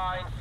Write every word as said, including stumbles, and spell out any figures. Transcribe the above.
nine